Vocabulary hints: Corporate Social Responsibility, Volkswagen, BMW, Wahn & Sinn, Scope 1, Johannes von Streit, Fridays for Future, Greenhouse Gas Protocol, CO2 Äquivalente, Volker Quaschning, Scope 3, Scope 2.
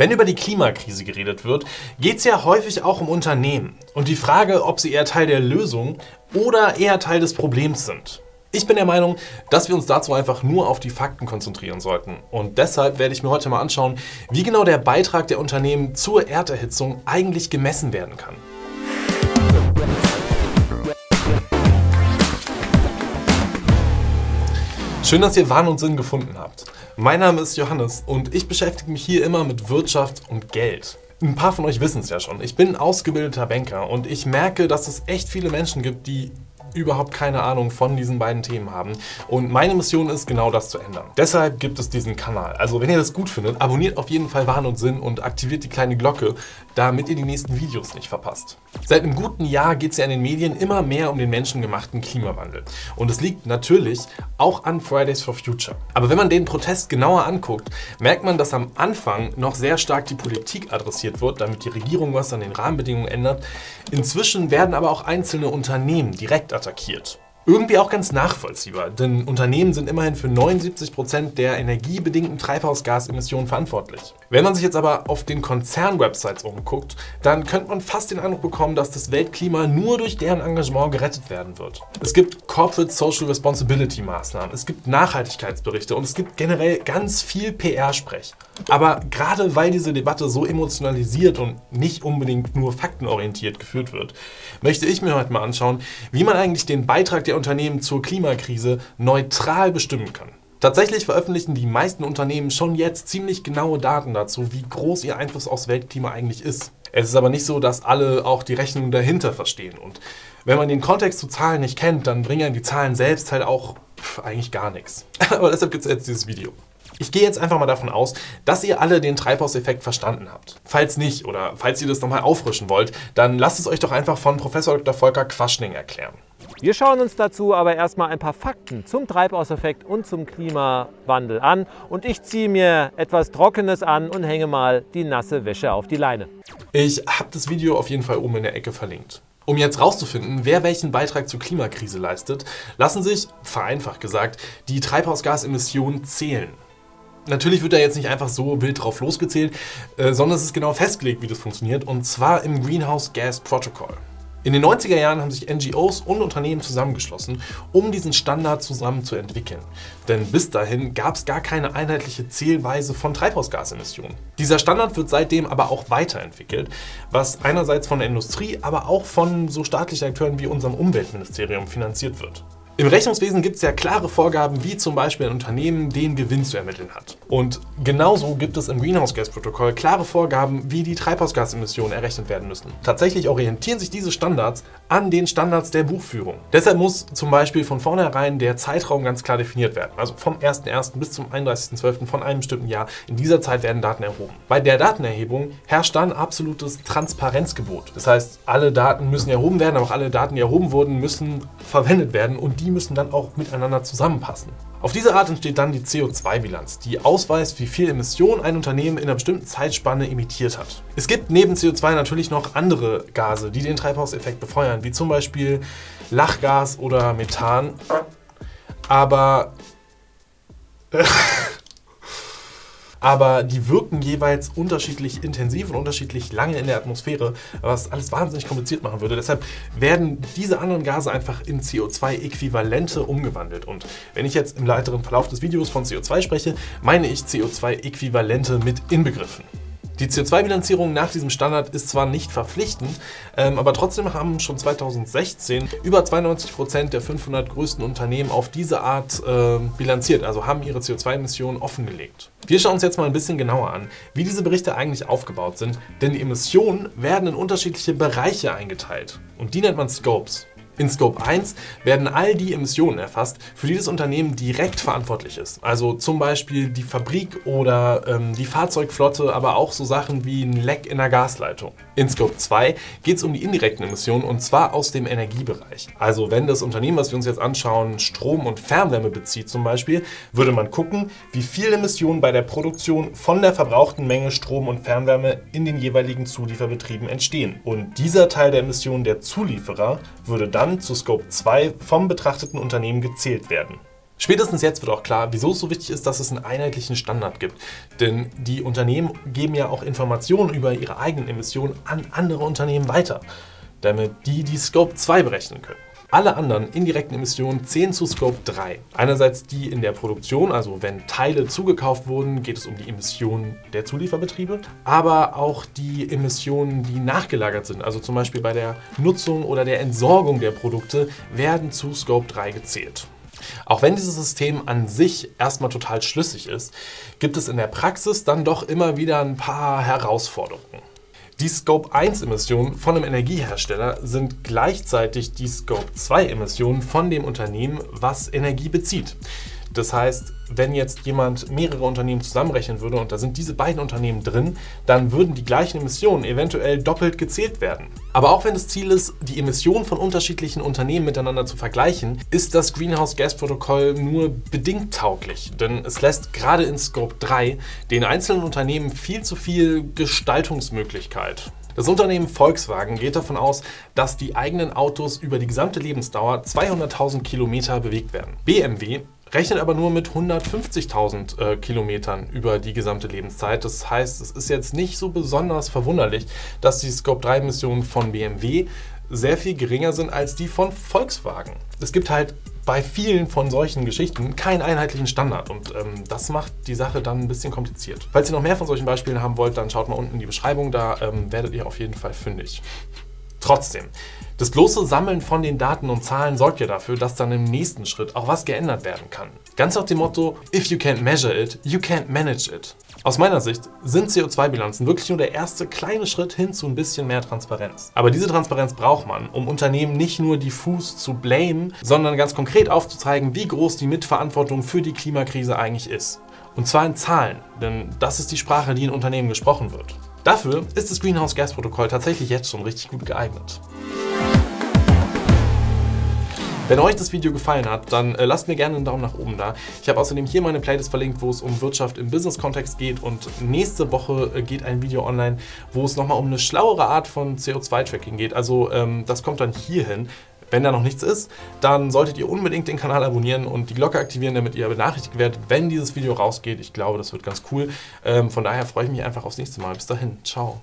Wenn über die Klimakrise geredet wird, geht es ja häufig auch um Unternehmen und die Frage, ob sie eher Teil der Lösung oder eher Teil des Problems sind. Ich bin der Meinung, dass wir uns dazu einfach nur auf die Fakten konzentrieren sollten. Und deshalb werde ich mir heute mal anschauen, wie genau der Beitrag der Unternehmen zur Erderhitzung eigentlich gemessen werden kann. Schön, dass ihr Wahn und Sinn gefunden habt. Mein Name ist Johannes und ich beschäftige mich hier immer mit Wirtschaft und Geld. Ein paar von euch wissen es ja schon, ich bin ausgebildeter Banker und ich merke, dass es echt viele Menschen gibt, die überhaupt keine Ahnung von diesen beiden Themen haben. Und meine Mission ist, genau das zu ändern. Deshalb gibt es diesen Kanal. Also wenn ihr das gut findet, abonniert auf jeden Fall Wahn und Sinn und aktiviert die kleine Glocke, damit ihr die nächsten Videos nicht verpasst. Seit einem guten Jahr geht es ja in den Medien immer mehr um den menschengemachten Klimawandel. Und es liegt natürlich auch an Fridays for Future. Aber wenn man den Protest genauer anguckt, merkt man, dass am Anfang noch sehr stark die Politik adressiert wird, damit die Regierung was an den Rahmenbedingungen ändert. Inzwischen werden aber auch einzelne Unternehmen direkt attackiert. Irgendwie auch ganz nachvollziehbar, denn Unternehmen sind immerhin für 79% der energiebedingten Treibhausgasemissionen verantwortlich. Wenn man sich jetzt aber auf den Konzern-Websites umguckt, dann könnte man fast den Eindruck bekommen, dass das Weltklima nur durch deren Engagement gerettet werden wird. Es gibt Corporate Social Responsibility Maßnahmen, es gibt Nachhaltigkeitsberichte und es gibt generell ganz viel PR-Sprech. Aber gerade weil diese Debatte so emotionalisiert und nicht unbedingt nur faktenorientiert geführt wird, möchte ich mir heute mal anschauen, wie man eigentlich den Beitrag der Unternehmen zur Klimakrise neutral bestimmen kann. Tatsächlich veröffentlichen die meisten Unternehmen schon jetzt ziemlich genaue Daten dazu, wie groß ihr Einfluss aufs Weltklima eigentlich ist. Es ist aber nicht so, dass alle auch die Rechnung dahinter verstehen. Und wenn man den Kontext zu Zahlen nicht kennt, dann bringen die Zahlen selbst halt auch eigentlich gar nichts. Aber deshalb gibt es jetzt dieses Video. Ich gehe jetzt einfach mal davon aus, dass ihr alle den Treibhauseffekt verstanden habt. Falls nicht oder falls ihr das nochmal auffrischen wollt, dann lasst es euch doch einfach von Prof. Dr. Volker Quaschning erklären. Wir schauen uns dazu aber erstmal ein paar Fakten zum Treibhauseffekt und zum Klimawandel an. Und ich ziehe mir etwas Trockenes an und hänge mal die nasse Wäsche auf die Leine. Ich habe das Video auf jeden Fall oben in der Ecke verlinkt. Um jetzt rauszufinden, wer welchen Beitrag zur Klimakrise leistet, lassen sich, vereinfacht gesagt, die Treibhausgasemissionen zählen. Natürlich wird da jetzt nicht einfach so wild drauf losgezählt, sondern es ist genau festgelegt, wie das funktioniert, und zwar im Greenhouse Gas Protocol. In den 90er Jahren haben sich NGOs und Unternehmen zusammengeschlossen, um diesen Standard zusammen zu entwickeln. Denn bis dahin gab es gar keine einheitliche Zählweise von Treibhausgasemissionen. Dieser Standard wird seitdem aber auch weiterentwickelt, was einerseits von der Industrie, aber auch von so staatlichen Akteuren wie unserem Umweltministerium finanziert wird. Im Rechnungswesen gibt es ja klare Vorgaben, wie zum Beispiel ein Unternehmen den Gewinn zu ermitteln hat. Und genauso gibt es im Greenhouse Gas Protokoll klare Vorgaben, wie die Treibhausgasemissionen errechnet werden müssen. Tatsächlich orientieren sich diese Standards an den Standards der Buchführung. Deshalb muss zum Beispiel von vornherein der Zeitraum ganz klar definiert werden. Also vom 1.1. bis zum 31.12. von einem bestimmten Jahr. In dieser Zeit werden Daten erhoben. Bei der Datenerhebung herrscht dann absolutes Transparenzgebot. Das heißt, alle Daten müssen erhoben werden, aber auch alle Daten, die erhoben wurden, müssen verwendet werden und die müssen dann auch miteinander zusammenpassen. Auf diese Art entsteht dann die CO2-Bilanz, die ausweist, wie viel Emissionen ein Unternehmen in einer bestimmten Zeitspanne emittiert hat. Es gibt neben CO2 natürlich noch andere Gase, die den Treibhauseffekt befeuern, wie zum Beispiel Lachgas oder Methan. Aber die wirken jeweils unterschiedlich intensiv und unterschiedlich lange in der Atmosphäre, was alles wahnsinnig kompliziert machen würde. Deshalb werden diese anderen Gase einfach in CO2-Äquivalente umgewandelt. Und wenn ich jetzt im weiteren Verlauf des Videos von CO2 spreche, meine ich CO2-Äquivalente mit inbegriffen. Die CO2-Bilanzierung nach diesem Standard ist zwar nicht verpflichtend, aber trotzdem haben schon 2016 über 92% der 500 größten Unternehmen auf diese Art bilanziert, also haben ihre CO2-Emissionen offengelegt. Wir schauen uns jetzt mal ein bisschen genauer an, wie diese Berichte eigentlich aufgebaut sind, denn die Emissionen werden in unterschiedliche Bereiche eingeteilt und die nennt man Scopes. In Scope 1 werden all die Emissionen erfasst, für die das Unternehmen direkt verantwortlich ist. Also zum Beispiel die Fabrik oder die Fahrzeugflotte, aber auch so Sachen wie ein Leck in der Gasleitung. In Scope 2 geht es um die indirekten Emissionen und zwar aus dem Energiebereich. Also wenn das Unternehmen, was wir uns jetzt anschauen, Strom und Fernwärme bezieht zum Beispiel, würde man gucken, wie viel Emissionen bei der Produktion von der verbrauchten Menge Strom und Fernwärme in den jeweiligen Zulieferbetrieben entstehen. Und dieser Teil der Emissionen der Zulieferer würde dann zu Scope 2 vom betrachteten Unternehmen gezählt werden. Spätestens jetzt wird auch klar, wieso es so wichtig ist, dass es einen einheitlichen Standard gibt. Denn die Unternehmen geben ja auch Informationen über ihre eigenen Emissionen an andere Unternehmen weiter, damit die Scope 2 berechnen können. Alle anderen indirekten Emissionen zählen zu Scope 3. Einerseits die in der Produktion, also wenn Teile zugekauft wurden, geht es um die Emissionen der Zulieferbetriebe, aber auch die Emissionen, die nachgelagert sind, also zum Beispiel bei der Nutzung oder der Entsorgung der Produkte, werden zu Scope 3 gezählt. Auch wenn dieses System an sich erstmal total schlüssig ist, gibt es in der Praxis dann doch immer wieder ein paar Herausforderungen. Die Scope 1 Emissionen von einem Energiehersteller sind gleichzeitig die Scope 2 Emissionen von dem Unternehmen, was Energie bezieht. Das heißt, wenn jetzt jemand mehrere Unternehmen zusammenrechnen würde und da sind diese beiden Unternehmen drin, dann würden die gleichen Emissionen eventuell doppelt gezählt werden. Aber auch wenn das Ziel ist, die Emissionen von unterschiedlichen Unternehmen miteinander zu vergleichen, ist das Greenhouse Gas Protokoll nur bedingt tauglich, denn es lässt gerade in Scope 3 den einzelnen Unternehmen viel zu viel Gestaltungsmöglichkeit. Das Unternehmen Volkswagen geht davon aus, dass die eigenen Autos über die gesamte Lebensdauer 200.000 Kilometer bewegt werden. BMW rechnet aber nur mit 150.000 Kilometern über die gesamte Lebenszeit. Das heißt, es ist jetzt nicht so besonders verwunderlich, dass die Scope-3-Emissionen von BMW sehr viel geringer sind als die von Volkswagen. Es gibt halt bei vielen von solchen Geschichten keinen einheitlichen Standard und das macht die Sache dann ein bisschen kompliziert. Falls ihr noch mehr von solchen Beispielen haben wollt, dann schaut mal unten in die Beschreibung, da werdet ihr auf jeden Fall fündig. Trotzdem, das bloße Sammeln von den Daten und Zahlen sorgt ja dafür, dass dann im nächsten Schritt auch was geändert werden kann. Ganz nach dem Motto, if you can't measure it, you can't manage it. Aus meiner Sicht sind CO2-Bilanzen wirklich nur der erste kleine Schritt hin zu ein bisschen mehr Transparenz. Aber diese Transparenz braucht man, um Unternehmen nicht nur diffus zu blamen, sondern ganz konkret aufzuzeigen, wie groß die Mitverantwortung für die Klimakrise eigentlich ist. Und zwar in Zahlen, denn das ist die Sprache, die in Unternehmen gesprochen wird. Dafür ist das Greenhouse Gas Protokoll tatsächlich jetzt schon richtig gut geeignet. Wenn euch das Video gefallen hat, dann lasst mir gerne einen Daumen nach oben da. Ich habe außerdem hier meine Playlist verlinkt, wo es um Wirtschaft im Business-Kontext geht, und nächste Woche geht ein Video online, wo es nochmal um eine schlauere Art von CO2-Tracking geht. Also das kommt dann hier hin. Wenn da noch nichts ist, dann solltet ihr unbedingt den Kanal abonnieren und die Glocke aktivieren, damit ihr benachrichtigt werdet, wenn dieses Video rausgeht. Ich glaube, das wird ganz cool. Von daher freue ich mich einfach aufs nächste Mal. Bis dahin, ciao.